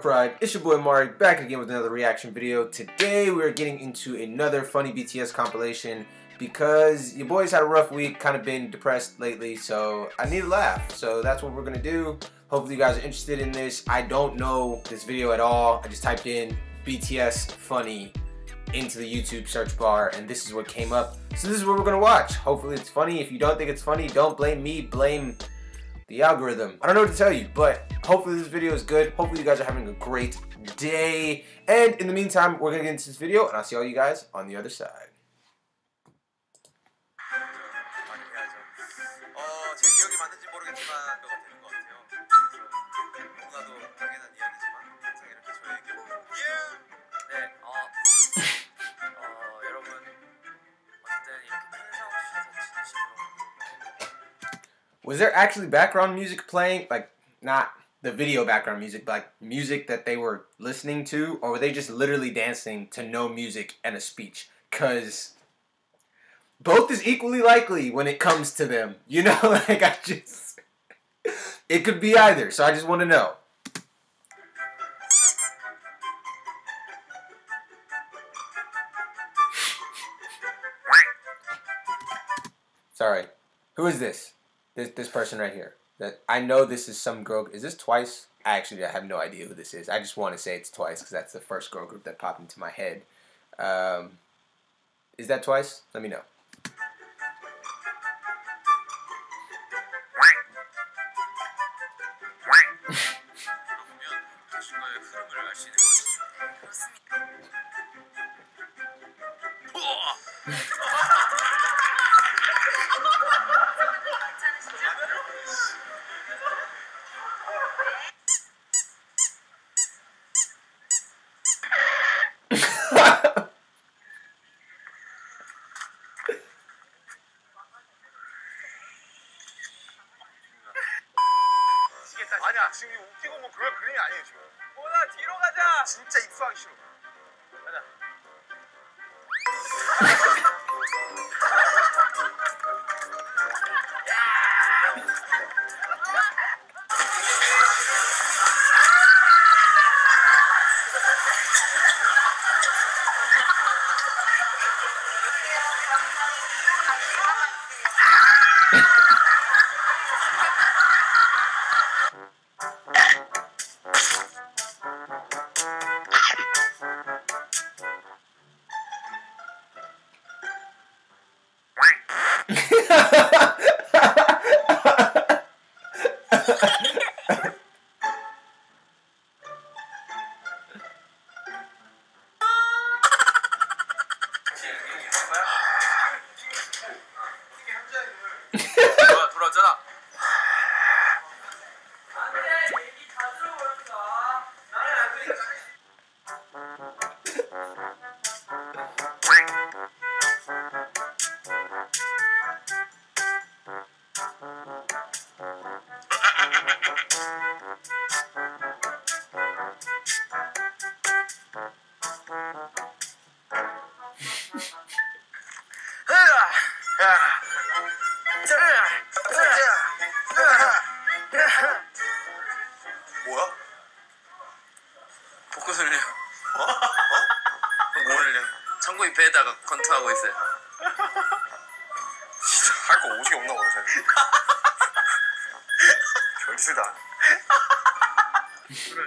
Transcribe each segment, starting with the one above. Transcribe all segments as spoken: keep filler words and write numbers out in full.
up, Pride? It's your boy Mari, back again with another reaction video. Today we are getting into another funny B T S compilation because your boys had a rough week, kind of been depressed lately, so I need a laugh. So that's what we're gonna do. Hopefully you guys are interested in this. I don't know this video at all. I just typed in B T S funny into the YouTube search bar and this is what came up. So this is what we're gonna watch. Hopefully it's funny. If you don't think it's funny, don't blame me, blame the algorithm. I don't know what to tell you, but hopefully this video is good. Hopefully you guys are having a great day. And in the meantime, we're gonna get into this video and I'll see all you guys on the other side. Was there actually background music playing? Like, not the video background music, but like music that they were listening to? Or were they just literally dancing to no music and a speech? Because both is equally likely when it comes to them. You know, like I just... It could be either, so I just want to know. Sorry. Who is this? This, this person right here. That I know this is some girl. Is this Twice? I actually I have no idea who this is. I just want to say it's Twice because that's the first girl group that popped into my head. Um, is that Twice? Let me know.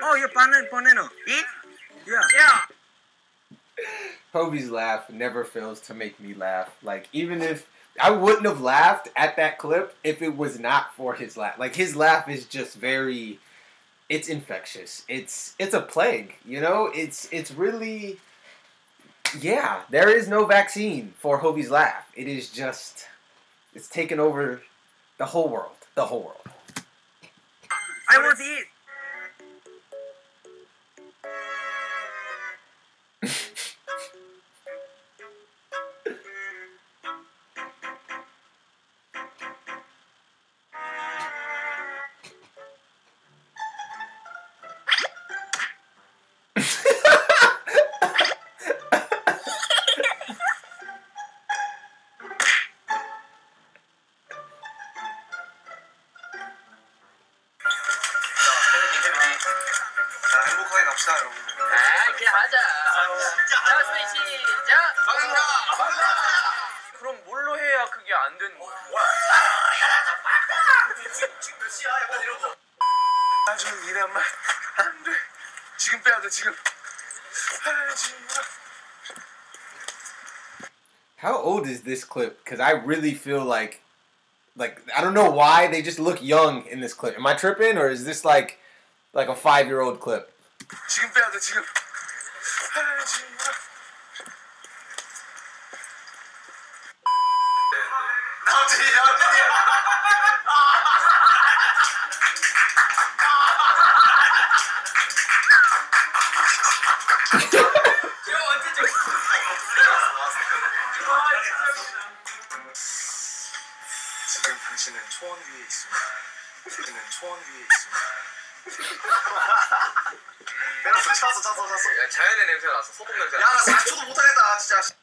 Oh, you're banana, banana. Eat? Yeah. Yeah. Hobie's laugh never fails to make me laugh. Like, even if I wouldn't have laughed at that clip if it was not for his laugh. Like, his laugh is just very, it's infectious. It's it's a plague, you know? It's it's really, yeah, there is no vaccine for Hobie's laugh. It is just, it's taken over the whole world. The whole world. I want to eat. 박사요. 아, 이렇게 하자. 자, 스페이 시작. 박사, 박사. 그럼 뭘로 해야 그게 안 되는 거야? 지금 몇 시야? 약간 이런 거. 아, 지금 니네 한 말 안 돼. 지금 빼야 돼, 지금. 아, 지금. How old is this clip? Because I really feel like, like, I don't know why they just look young in this clip. Am I tripping, or is this like, like a five-year-old clip? 지금 빼야 돼, 지금. 아, 지금. 지금 당신은 초원 위에 있습니다. 당신은 초원 위에 있습니다. 내가 술 찼어, 찼어, 찼어. 야, 자연의 냄새가 났어, 소금 냄새. 야, 나 사 초도 못하겠다, 진짜.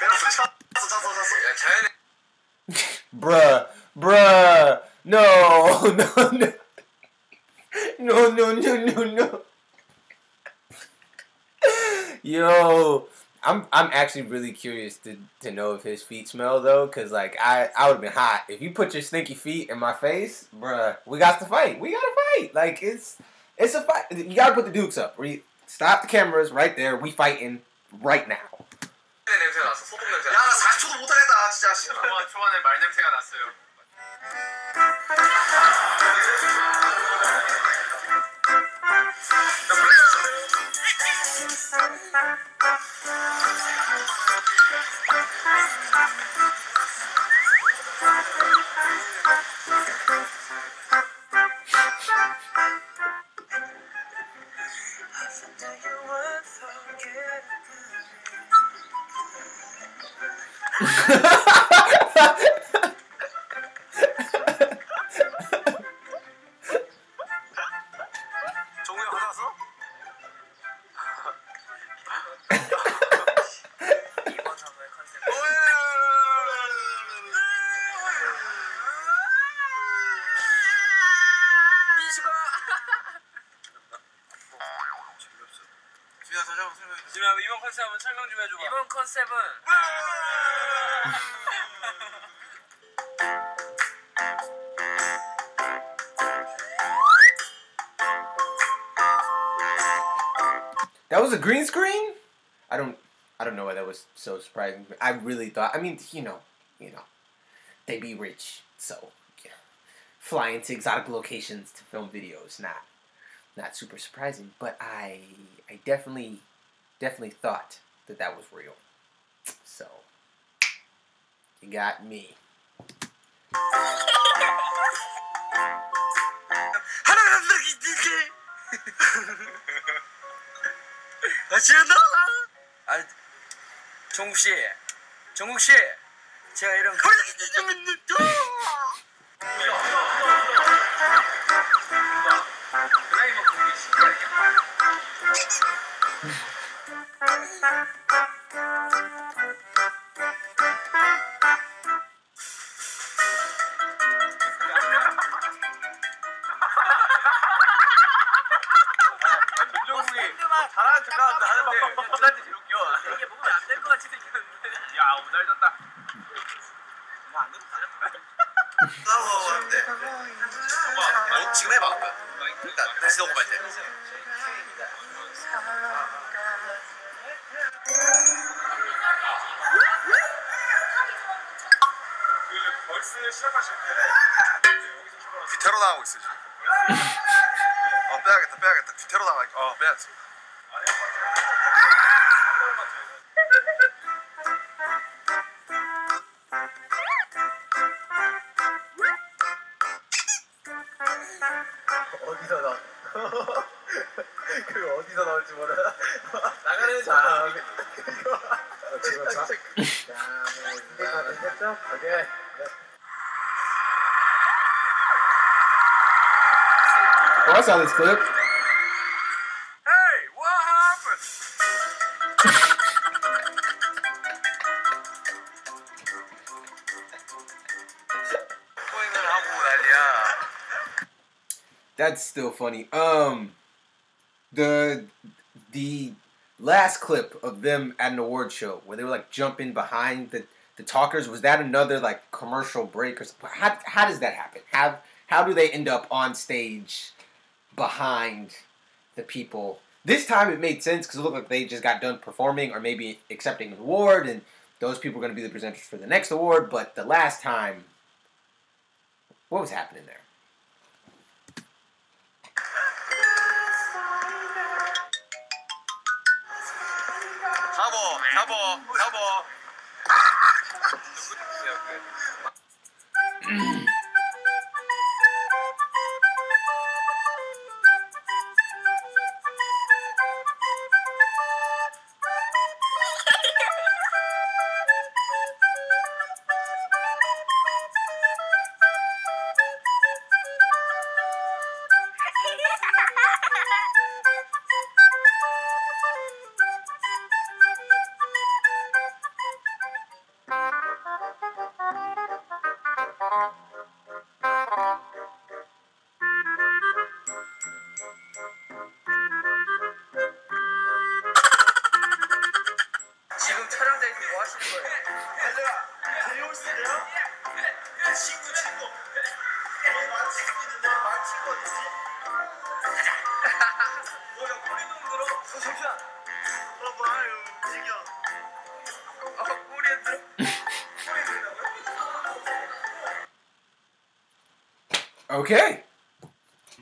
내가 술 찼어, 찼어, 찼어. 야, 자연의. Bruh, bruh, no, no, no, no, no, no, no, no. Yo. I'm I'm actually really curious to, to know if his feet smell though, cause like I, I would have been hot if you put your stinky feet in my face, bruh. We got to fight. We gotta fight. Like it's it's a fight. You gotta put the dukes up. We stop the cameras right there. We fighting right now. 이번 컨셉 한번 설명 좀 해줘봐. 이번 컨셉은 That was a green screen? I don't I don't know why that was so surprising. I really thought I mean, you know, you know. They be rich, so yeah. Flying to exotic locations to film videos, not not super surprising, but I I definitely Definitely thought that that was real. So, you got me. 아, 정국 씨, 정국 씨, 제가 이런. 뒤태로 나가고 있어 지금. 어 빼야겠다 빼야겠다 뒤태로 나가. 어 빼야지. 어디서 나? 그 어디서 나올지 몰라. 나가는 자. 지금 자. 됐죠? 오케이. Oh, I saw this clip. Hey, what happened? That's still funny. Um, the the last clip of them at an award show where they were like jumping behind the the talkers, was that another like commercial break or something? How how does that happen? How how do they end up on stage behind the people? This time it made sense because it looked like they just got done performing or maybe accepting an award, and those people were going to be the presenters for the next award. But the last time, what was happening there? Okay.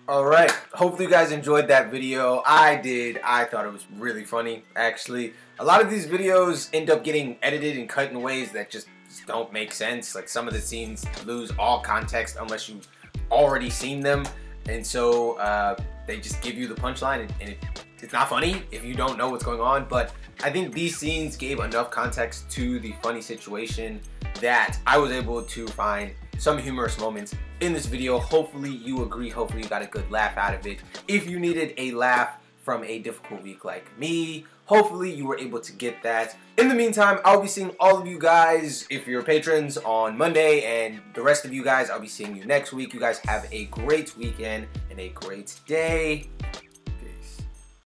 All right. Hopefully you guys enjoyed that video. I did. I thought it was really funny, actually. A lot of these videos end up getting edited and cut in ways that just don't make sense. Like some of the scenes lose all context unless you've already seen them. And so uh, they just give you the punchline, and, and it, it's not funny if you don't know what's going on. But I think these scenes gave enough context to the funny situation that I was able to find some humorous moments in this video. Hopefully you agree. Hopefully you got a good laugh out of it. If you needed a laugh from a difficult week like me, hopefully you were able to get that. In the meantime, I'll be seeing all of you guys, if you're patrons, on Monday, and the rest of you guys, I'll be seeing you next week. You guys have a great weekend and a great day.